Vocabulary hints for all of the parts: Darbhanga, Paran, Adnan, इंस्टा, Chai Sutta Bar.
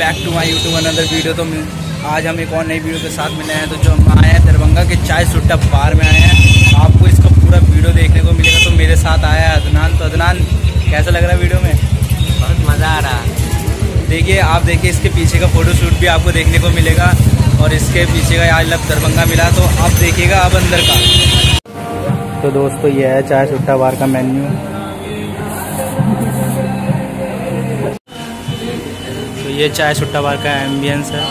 Back to my YouTube another video. तो आज हम एक और नई वीडियो के साथ मिले हैं। तो जो हम आए हैं दरभंगा के चाय सुट्टा बार में आए हैं, आपको इसका पूरा वीडियो देखने को मिलेगा। तो मेरे साथ आया है अदनान। तो अदनान, कैसा लग रहा है वीडियो में? बहुत मज़ा आ रहा है। देखिए, आप देखिए इसके पीछे का फ़ोटोशूट भी आपको देखने को मिलेगा और इसके पीछे का आज लब दरभंगा मिला। तो आप देखिएगा अब अंदर का। तो दोस्तों, यह है चाय सुट्टा बार का मेन्यू। तो ये चाय सुट्टा बार का एम्बियंस है,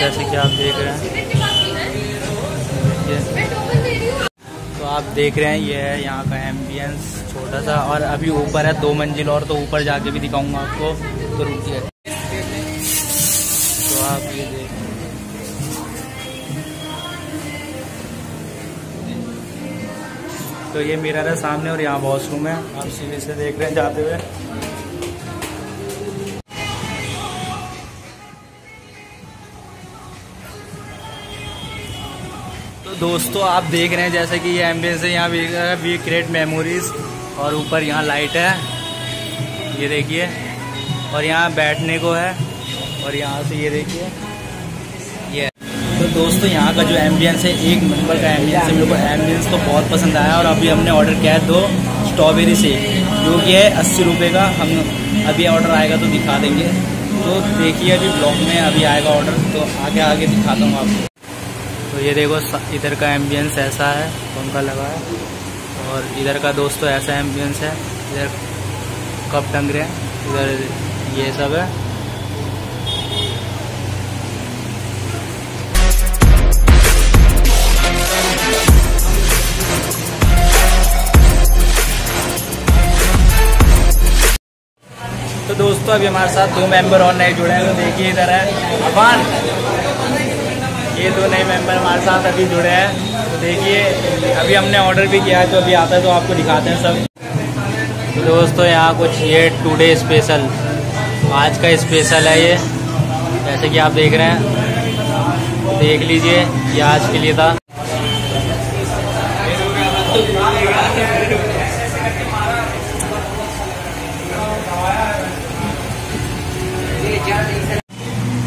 जैसे कि आप देख रहे हैं। तो आप देख रहे हैं, ये है यहाँ का एम्बियंस, छोटा सा। और अभी ऊपर है 2 मंजिल और, तो ऊपर जाके भी दिखाऊंगा आपको। तो रुकिए। तो आप ये देख, तो ये मिरर है सामने और यहाँ वॉशरूम है, आप सीढ़ी से देख रहे हैं जाते हुए। तो दोस्तों, आप देख रहे हैं जैसे कि ये एम्बियंस है। यहाँ वी क्रिएट मेमोरीज और ऊपर यहाँ लाइट है, ये देखिए। और यहाँ बैठने को है और यहाँ से ये देखिए। तो दोस्तों, यहाँ का जो एम्बियंस है, एक नंबर का एम्बियंस है। मेरे को एम्बियंस तो बहुत पसंद आया। और अभी हमने ऑर्डर किया है 2 स्ट्रॉबेरी शेक, जो कि है 80 रुपये का। हम अभी ऑर्डर आएगा तो दिखा देंगे। तो देखिए, अभी ब्लॉग में अभी आएगा ऑर्डर, तो आगे आगे दिखाता हूँ आपको। तो ये देखो, इधर का एम्बियंस ऐसा है, पंखा लगा है। और इधर का दोस्तों ऐसा एम्बियंस है, इधर कप टंग रहे हैं, इधर ये सब है। तो दोस्तों, अभी हमारे साथ 2 मेंबर और नए जुड़े हैं। तो देखिए, इधर है अफान, ये 2 नए मेंबर हमारे साथ अभी जुड़े हैं। तो देखिए, अभी हमने ऑर्डर भी किया है, तो अभी आता है तो आपको दिखाते हैं सब। तो दोस्तों, यहाँ कुछ ये टुडे स्पेशल, आज का स्पेशल है ये, जैसे कि आप देख रहे हैं। देख लीजिए, ये आज के लिए था।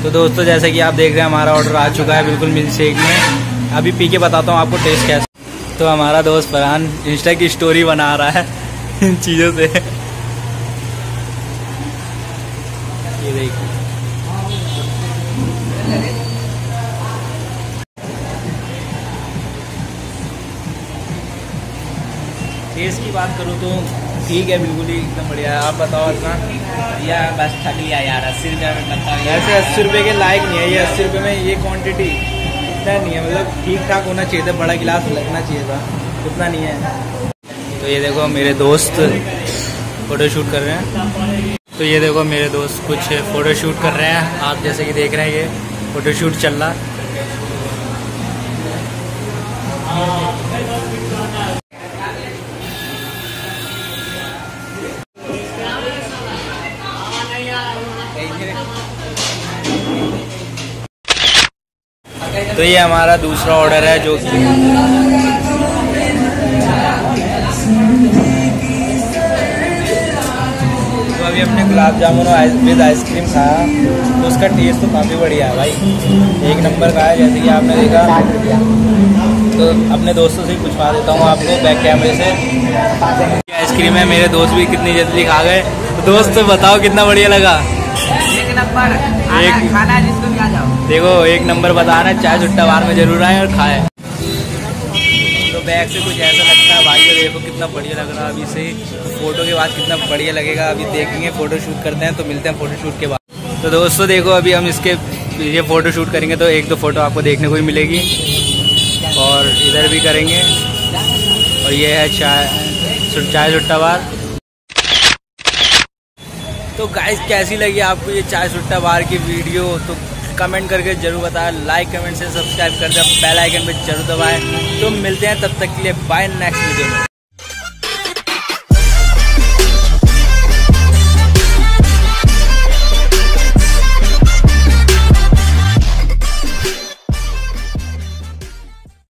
तो दोस्तों, जैसे कि आप देख रहे हैं, हमारा ऑर्डर आ चुका है बिल्कुल मिल्क शेक में। अभी पी के बताता हूँ आपको टेस्ट कैसा। तो हमारा दोस्त परान इंस्टा की स्टोरी बना रहा है इन चीज़ों से। ये देखिए, टेस्ट की बात करूँ तो ठीक है, बिल्कुल ही एकदम बढ़िया है। आप बताओ इतना? या बस थक लिया यार, 80 रुपये में बताया। ऐसे 80 रुपये के लायक नहीं है ये। 80 रुपये में ये क्वांटिटी इतना नहीं है, मतलब ठीक ठाक होना चाहिए था, बड़ा गिलास लगना चाहिए था, उतना नहीं है। तो ये देखो, मेरे दोस्त फ़ोटोशूट कर रहे हैं। तो ये देखो, मेरे दोस्त कुछ फ़ोटोशूट कर रहे हैं। आप जैसे कि देख रहे हैं, ये फ़ोटोशूट चल रहा है। तो ये हमारा दूसरा ऑर्डर है, जो कि तो अभी हमने गुलाब जामुन और आइसक्रीम खाया। तो उसका टेस्ट तो काफ़ी बढ़िया है भाई, एक नंबर का है, जैसे कि आपने देखा। तो अपने दोस्तों से पूछवा देता हूँ आपको बैक कैमरे से। आइसक्रीम है, मेरे दोस्त भी कितनी जल्दी खा गए। तो दोस्त, बताओ कितना बढ़िया लगा? एक नंबर खाना है, जिसको भी आ जाओ। देखो, एक नंबर बता रहे हैं। चाय सुट्टा बार में जरूर आए और खाएं। तो बैग से कुछ ऐसा लगता है भाई, तो देखो कितना बढ़िया लग रहा है। अभी से फोटो के बाद कितना बढ़िया लगेगा, अभी देखेंगे। फोटो शूट करते हैं, तो मिलते हैं फोटो शूट के बाद। तो दोस्तों देखो, अभी हम इसके ये फोटो शूट करेंगे, तो 1-2 फोटो आपको देखने को भी मिलेगी। और इधर भी करेंगे। और ये है चाय सुट्टा बार। तो गाइस, कैसी लगी आपको ये चाय सुट्टा बार की वीडियो? तो कमेंट करके जरूर बताएं। लाइक, कमेंट से सब्सक्राइब कर दें, बेल आइकन पे जरूर दबाएं। तो मिलते हैं, तब तक के लिए बाय, नेक्स्ट वीडियो में।